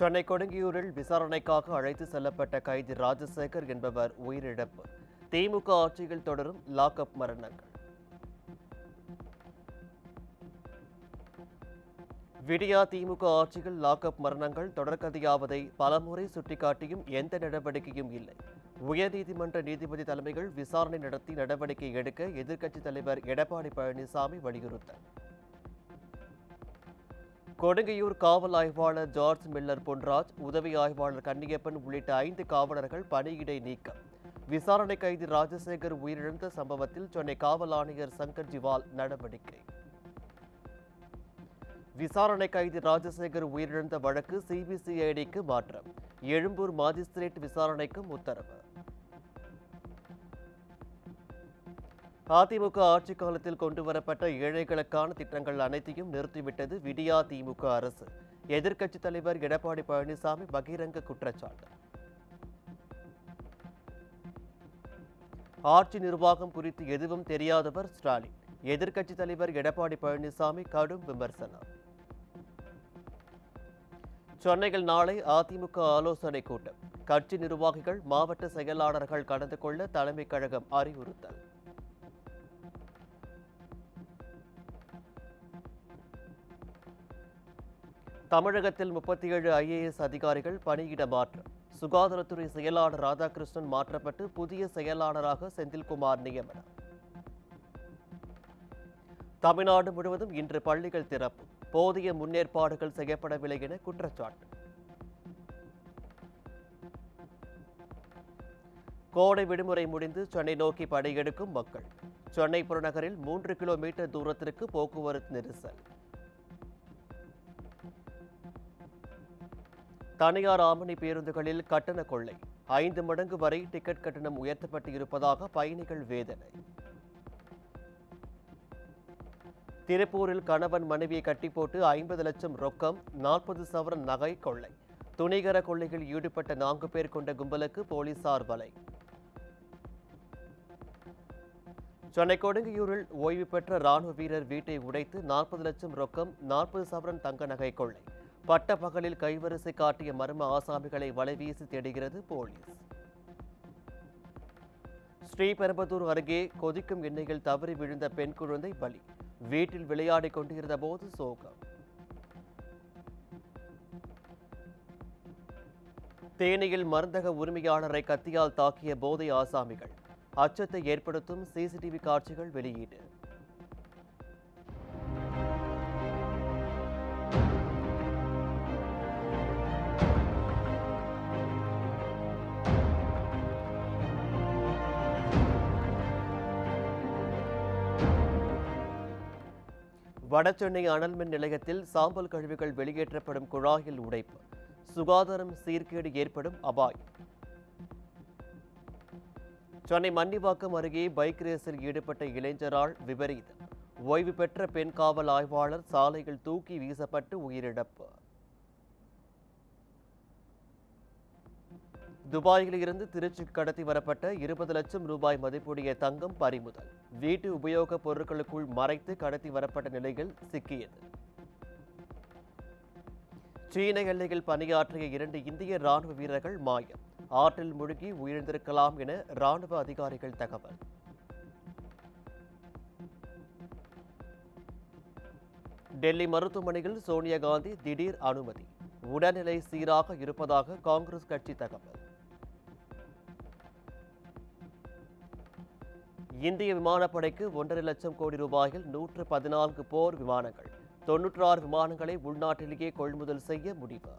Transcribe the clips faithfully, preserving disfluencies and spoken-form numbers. சென்னை கொடுங்கியூரில் விசாரணைக்காக அழைத்து செல்லப்பட்ட கைதி ராஜசேகர் என்பவர் உயிரிழப்பு. திமுக ஆட்சியில் தொடரும் லாக்அப் மரணங்கள். விடியா திமுக ஆட்சியில் லாக்அப் மரணங்கள் தொடர்கதையாவதை பலமுறை சுட்டிக்காட்டியும் எந்த நடவடிக்கையும் இல்லை. உயர்நீதிமன்ற நீதிபதி தலைமையில் விசாரணை நடத்தி நடவடிக்கை எடுக்க எதிர்க்கட்சித் தலைவர் எடப்பாடி பழனிசாமி வலியுறுத்தல். கொடுங்கையூர் காவல் ஆய்வாளர் ஜார்ஜ் மில்லர் பொன்ராஜ், உதவி ஆய்வாளர் கன்னியப்பன் உள்ளிட்ட ஐந்து காவலர்கள் பணியிடை நீக்கம். விசாரணை கைதி ராஜசேகர் உயிரிழந்த சம்பவத்தில் சென்னை காவல் ஆணையர் சங்கர் ஜிவால் நடவடிக்கை. விசாரணை கைதி ராஜசேகர் உயிரிழந்த வழக்கு சிபிசிஐடிக்கு மாற்றம். எழும்பூர் மாஜிஸ்திரேட் விசாரணைக்கும் உத்தரவு. அதிமுக ஆட்சி காலத்தில் கொண்டுவரப்பட்ட ஏழைகளுக்கான திட்டங்கள் அனைத்தையும் நிறுத்திவிட்டது விடியா திமுக அரசு. எதிர்க்கட்சித் தலைவர் எடப்பாடி பழனிசாமி பகிரங்க குற்றச்சாட்டு. ஆட்சி நிர்வாகம் குறித்து எதுவும் தெரியாதவர் ஸ்டாலின். எதிர்க்கட்சித் தலைவர் எடப்பாடி பழனிசாமி கடும் விமர்சனம். சென்னையில் நாளை அதிமுக ஆலோசனை கூட்டம். கட்சி நிர்வாகிகள், மாவட்ட செயலாளர்கள் கலந்து கொள்ள தலைமைக் கழகம் அறிவுறுத்தல். தமிழகத்தில் முப்பத்தி ஏழு ஐஏஎஸ் அதிகாரிகள் பணியிட மாற்றம். சுகாதாரத்துறை செயலாளர் ராதாகிருஷ்ணன் மாற்றப்பட்டு புதிய செயலாளராக செந்தில்குமார் நியமனம். தமிழ்நாடு முழுவதும் இன்று பள்ளிகள் திறப்பு. போதிய முன்னேற்பாடுகள் செய்யப்படவில்லை என குற்றச்சாட்டு. கோடை விடுமுறை முடிந்து சென்னை நோக்கி படையெடுக்கும் மக்கள். சென்னை புறநகரில் மூன்று கிலோமீட்டர் தூரத்திற்கு போக்குவரத்து நெரிசல். தனியார் ஆமணி பேருந்துகளில் கட்டண கொள்ளை. ஐந்து மடங்கு வரை டிக்கெட் கட்டணம் உயர்த்தப்பட்டு இருப்பதாக பயணிகள் வேதனை. திருப்பூரில் கணவன் மனைவியை கட்டி போட்டு ஐம்பது லட்சம் ரொக்கம், நாற்பது சவரன் நகை கொள்ளை. துணிகர கொள்ளையில் ஈடுபட்ட நான்கு பேர் கொண்ட கும்பலுக்கு போலீசார் வலை. சென்னை கொடுங்கையூரில் ஓய்வு பெற்ற ராணுவ வீரர் வீட்டை உடைத்து நாற்பது லட்சம் ரொக்கம், நாற்பது சவரன் தங்க நகை கொள்ளை. பட்ட பகலில் கைவரிசை காட்டிய மர்ம ஆசாமிகளை வலைவீசி தேடுகிறது போலீஸ். ஸ்ரீபெரும்புதூர் அருகே கொதிக்கும் எண்ணெயில் தவறி விழுந்த பெண் குழந்தை பலி. வீட்டில் விளையாடிக் கொண்டிருந்த போது சோகம். தேனியில் மருந்தக உரிமையாளரை கத்தியால் தாக்கிய போதை ஆசாமிகள். அச்சத்தை ஏற்படுத்தும் சிசிடிவி காட்சிகள் வெளியீடு. வடசென்னை அனல்மின் நிலையத்தில் சாம்பல் கழிவுகள் வெளியேற்றப்படும் குழாயில் உடைப்பு. சுகாதாரம் சீர்கேடு ஏற்படும் அபாயம். சென்னை மன்னிவாக்கம் அருகே பைக் ரேஸில் ஈடுபட்ட இளைஞரால் விபரீதம். ஓய்வு பெற்ற பெண் காவல் ஆய்வாளர் சாலையில் தூக்கி வீசப்பட்டு உயிரிழப்பு. துபாயில் இருந்து திருச்சிக்கு கடத்தி வரப்பட்ட இருபது லட்சம் ரூபாய் மதிப்புடைய தங்கம் பறிமுதல். வீட்டு உபயோகப் பொருட்களுக்குள் மறைத்து கடத்தி வரப்பட்ட நிலையில் சிக்கியது. சீன எல்லையில் பணியாற்றிய இரண்டு இந்திய ராணுவ வீரர்கள் மாயம். ஆற்றில் மூழ்கி உயிரிழந்திருக்கலாம் என ராணுவ அதிகாரிகள் தகவல். டெல்லி மருத்துவமனையில் சோனியா காந்தி திடீர் அனுமதி. உடல்நிலை சீராக இருப்பதாக காங்கிரஸ் கட்சி தகவல். இந்திய விமானப்படைக்கு ஒன்றரை லட்சம் கோடி ரூபாயில் நூற்று பதினான்கு போர் விமானங்கள். தொன்னூற்றி ஆறு விமானங்களை உள்நாட்டிலேயே கொள்முதல் செய்ய முடிவு.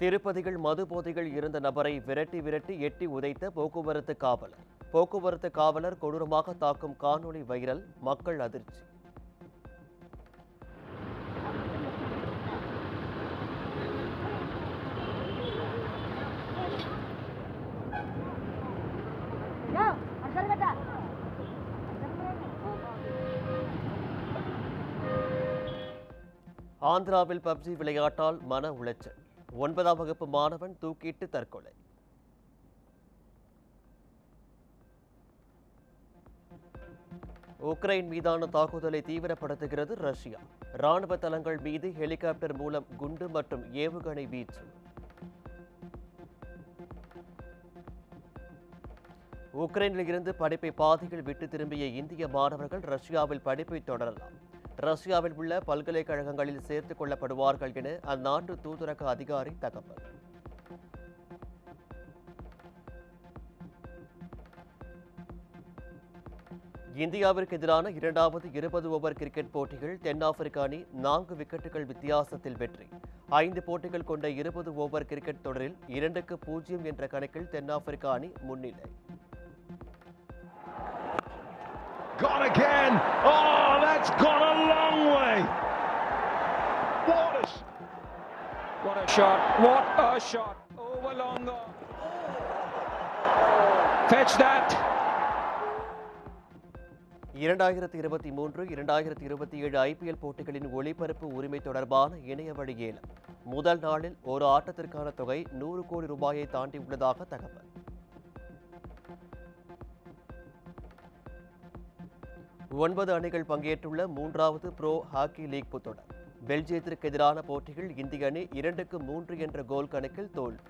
திருப்பதியில் மது போதையில் இருந்த நபரை விரட்டி விரட்டி எட்டி உதைத்த போக்குவரத்து காவலர். போக்குவரத்து காவலர் கொடூரமாக தாக்கும் காணொளி வைரல். மக்கள் அதிர்ச்சி. ஆந்திராவில் பப்ஜி விளையாட்டால் மன உளைச்சல். ஒன்பதாம் வகுப்பு மாணவன் தூக்கிட்டு தற்கொலை. உக்ரைன் மீதான தாக்குதலை தீவிரப்படுத்துகிறது ரஷ்யா. ராணுவ தளங்கள் மீது ஹெலிகாப்டர் மூலம் குண்டு மற்றும் ஏவுகணை வீச்சு. உக்ரைனில் இருந்து படிப்பை பாதியில் விட்டு திரும்பிய இந்திய மாணவர்கள் ரஷ்யாவில் படிப்பை தொடரலாம். ரஷ்யாவில் உள்ள பல்கலைக்கழகங்களில் சேர்த்துக் கொள்ளப்படுவார்கள் என அந்நாட்டு தூதரக அதிகாரி தகவல். இந்தியாவிற்கு எதிரான இரண்டாவது இருபது ஓவர் கிரிக்கெட் போட்டிகள் தென்னாப்பிரிக்க அணி நான்கு விக்கெட்டுகள் வித்தியாசத்தில் வெற்றி. ஐந்து போட்டிகள் கொண்ட இருபது ஓவர் கிரிக்கெட் தொடரில் இரண்டுக்கு பூஜ்ஜியம் என்ற கணக்கில் தென்னாப்பிரிக்க அணி முன்னிலை. இரண்டாயிரத்தி இருபத்தி மூன்று இரண்டாயிரத்தி இருபத்தி ஏழு ஐபிஎல் போட்டிகளின் ஒளிபரப்பு உரிமை தொடர்பான இணையவழி ஏலம் முதல் நாளில் ஒரு ஆட்டத்திற்கான தொகை நூறு கோடி ரூபாயை தாண்டி உள்ளதாக தகவல். ஒன்பது அணிகள் பங்கேற்றுள்ள மூன்றாவது ப்ரோ ஹாக்கி லீக் தொடர் பெல்ஜியத்திற்கு எதிரான போட்டிகள் இந்திய அணி இரண்டுக்கு மூன்று என்ற கோல் கணக்கில் தோல்வி.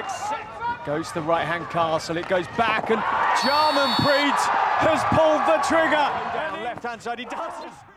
Except goes to the right hand castle, it goes back and Jarman Preet has pulled the trigger. And down the left hand side, he does.